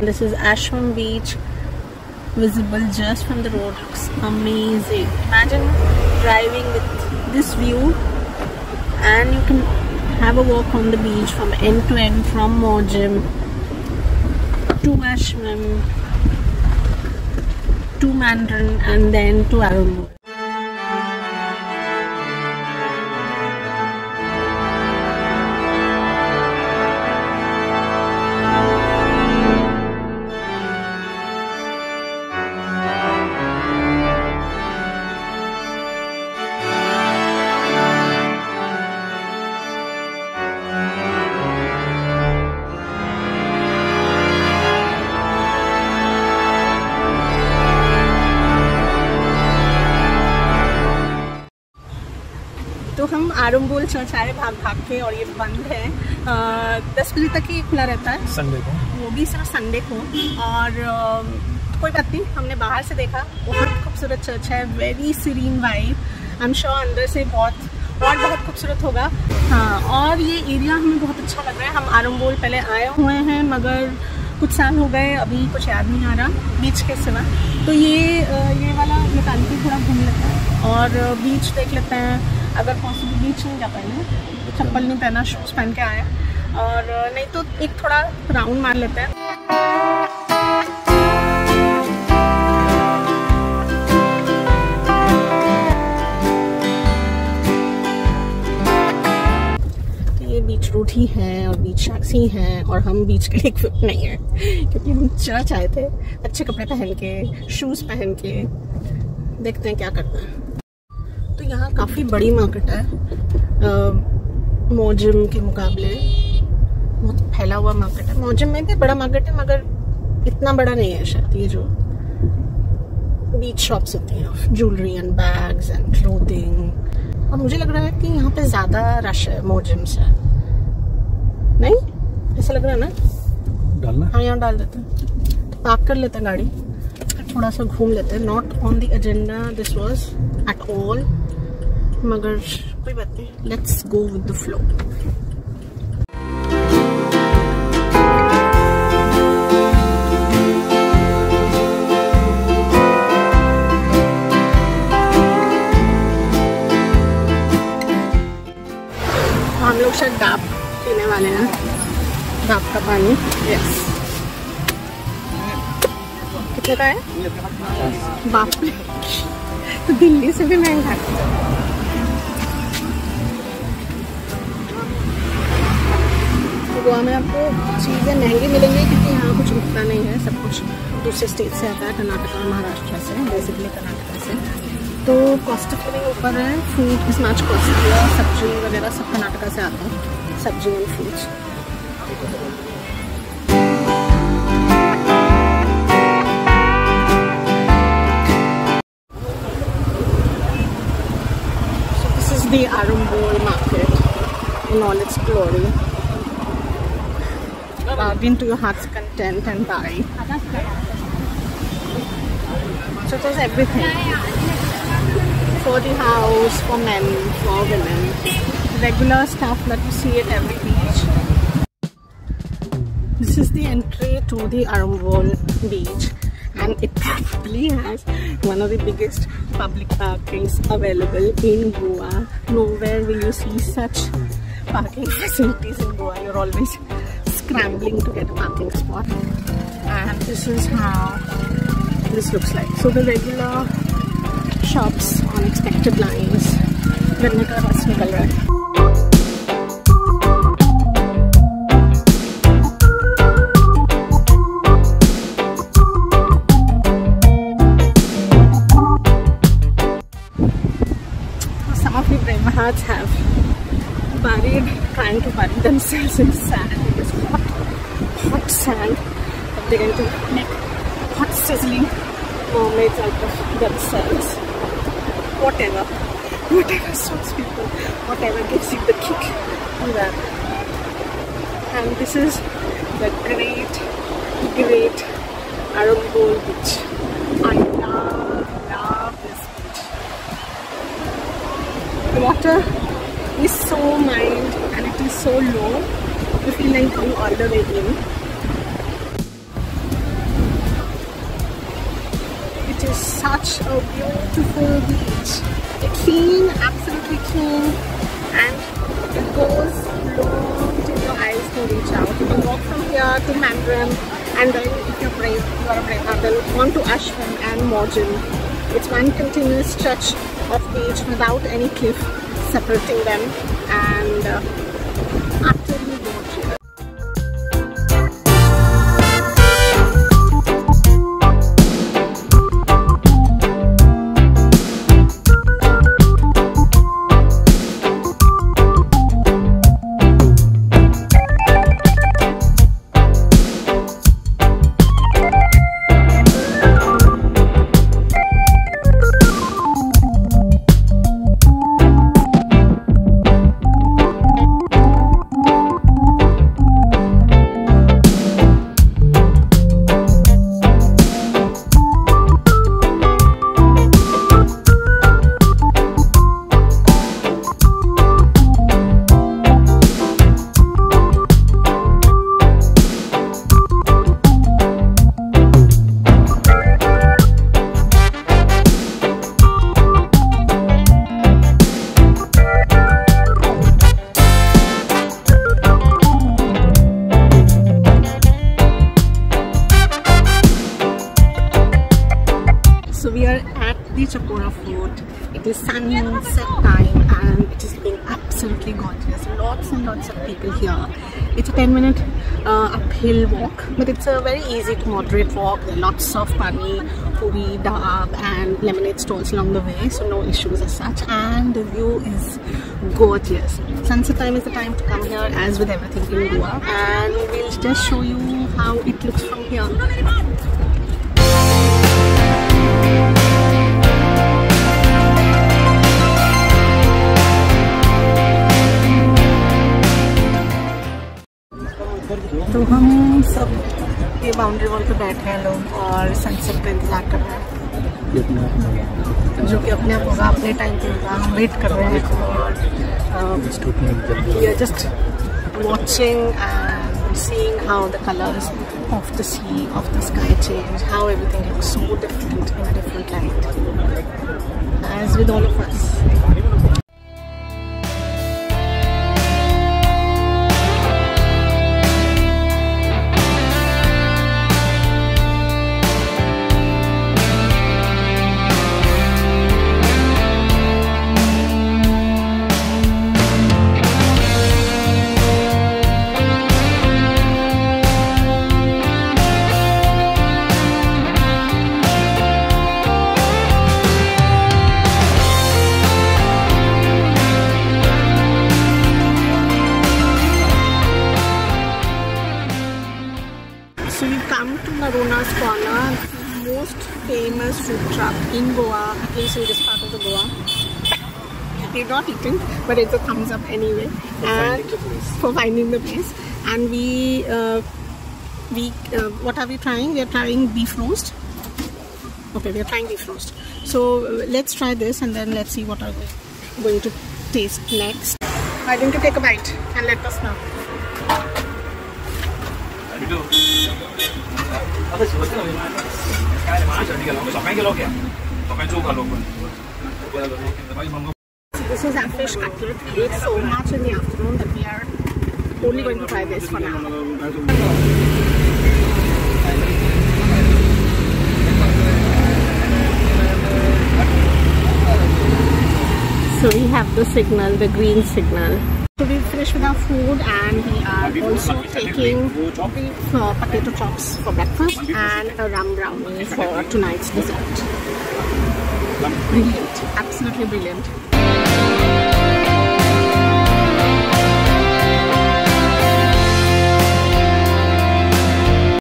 This is Ashwem beach, visible just from the road. Looks amazing. Imagine driving with this view, and you can have a walk on the beach from end to end, from Morjim to Ashwem to Mandrem and then to Arambol. तो हम आरंबोल चौचारे भाग के, और ये बंद है 10 बजे तक ही खुला रहता है संडे को, वो भी सिर्फ संडे को। और कोई बात नहीं, हमने बाहर से देखा, बहुत खूबसूरत चर्च है, very serene vibe. I am sure अंदर से बहुत खूबसूरत होगा। हाँ, और ये एरिया हमें बहुत अच्छा लग रहा है। हम आरंबोल पहले आए हुए हैं मगर कुछ साल हो गए, अभी कुछ याद नहीं आ रहा बीच के सिवा। तो ये वाला निकाल के थोड़ा घूम लेते हैं और बीच देख लेते हैं। अगर पॉसिबल बीच नहीं जा पाएंगे, चप्पल नहीं पहना, शूज़ पहन के आए, और नहीं तो एक थोड़ा राउंड मार लेते हैं। ये बीच रोड ही है और बीच शख्स ही हैं, और हम बीच के लिए इक्विप नहीं है क्योंकि हम चर्च आए थे अच्छे कपड़े पहन के, शूज़ पहन के। देखते हैं क्या करना है। तो यहाँ काफ़ी बड़ी मार्केट है मौजिम के मुकाबले, बहुत फैला हुआ मार्केट है। मौजिम में भी बड़ा मार्केट है मगर इतना बड़ा नहीं है शायद। ये जो बीच शॉप्स होती हैं, jewellery and bags and clothing, और मुझे लग रहा है कि यहाँ पे ज़्यादा रश है मौजिम से। नहीं ऐसा लग रहा है ना? डालना? हाँ, यहाँ डाल देते हैं, पार्क कर लेते हैं गाड़ी, थोड़ा सा घूम लेते हैं। Not on the agenda this was at all, मगर कोई बात नहीं, let's go with the flow. हम लोग शायद डाब पीने वाले हैं, डाब का पानी। यस, कितने का है? बाप रे, तो दिल्ली से भी महंगा है। गोवा में आपको चीज़ें महंगी मिलेंगी क्योंकि यहाँ कुछ रुकता नहीं है, सब कुछ दूसरे स्टेट से आता है, कर्नाटक और महाराष्ट्र से, बेसिकली कर्नाटक से। तो कॉस्ट ऑफ लिविंग ऊपर है, फ्रूट इस मैच कॉस्टली है, सब्जी वगैरह सब कर्नाटका से आता है, सब्जी और fruits. The Arambol market in all its glory. Bargain to your heart's content and buy. So there's everything for the house, for men, for women. Regular stuff that you see at every beach. This is the entry to the Arambol beach, and it probably has one of the biggest public parkings available in Goa. Nowhere will you see such parking facilities in Goa. You're always scrambling to get a parking spot, and this is how this looks like. So the regular shops on expected lines. Hearts have buried, trying to bury themselves in sand. It's hot sand, but they're going to make hot sizzling mermaids out of themselves. Whatever suits people, whatever gives you the kick, do that. And this is the great Arambol beach. I love this beach. The water is so mild and it is so low, you feel like going all the way in. is such a beautiful beach. Clean, absolutely clean, and it goes long till your eyes can reach out. You can walk from here to Mandrem, and then if you're brave, then on to Ashwem and Morjim. It's one continuous stretch of beach without any cliff separating them, and utterly gorgeous. It is sunset time and it is looking absolutely gorgeous. Lots and lots of people here. It's a 10-minute uphill walk, but it's a very easy to moderate walk. There are lots of pani, puri, daab and lemonade stalls along the way, so no issues as such. And the view is gorgeous. Sunset time is the time to come here, as with everything in Goa. And we'll just show you how it looks from here. तो हम सब ये boundary wall पे बैठे हैं लोग और sunset पे इंतजार कर रहे हैं, जो कि अपने आप होगा, अपने टाइम पे होगा. हम वेट कर रहे हैं और we are just watching and seeing how the colors of the sea, of the sky change, how everything looks so different in a different light, as with all of us. Famous food truck in Goa, at least in this part of the Goa. We've not eaten, but it's a thumbs up anyway for finding the place. And what are we trying? We are trying beef roast. Okay, we are trying beef roast. So let's try this and then let's see what are we going to taste next. Why don't you take a bite and let us know? This is our fish cutlet. We ate so much in the afternoon that we are only going to try this for now. So we have the signal, the green signal. So we finished with our food and we are also taking beef potato chops for breakfast and a rum brownie for tonight's dessert. Brilliant, absolutely brilliant.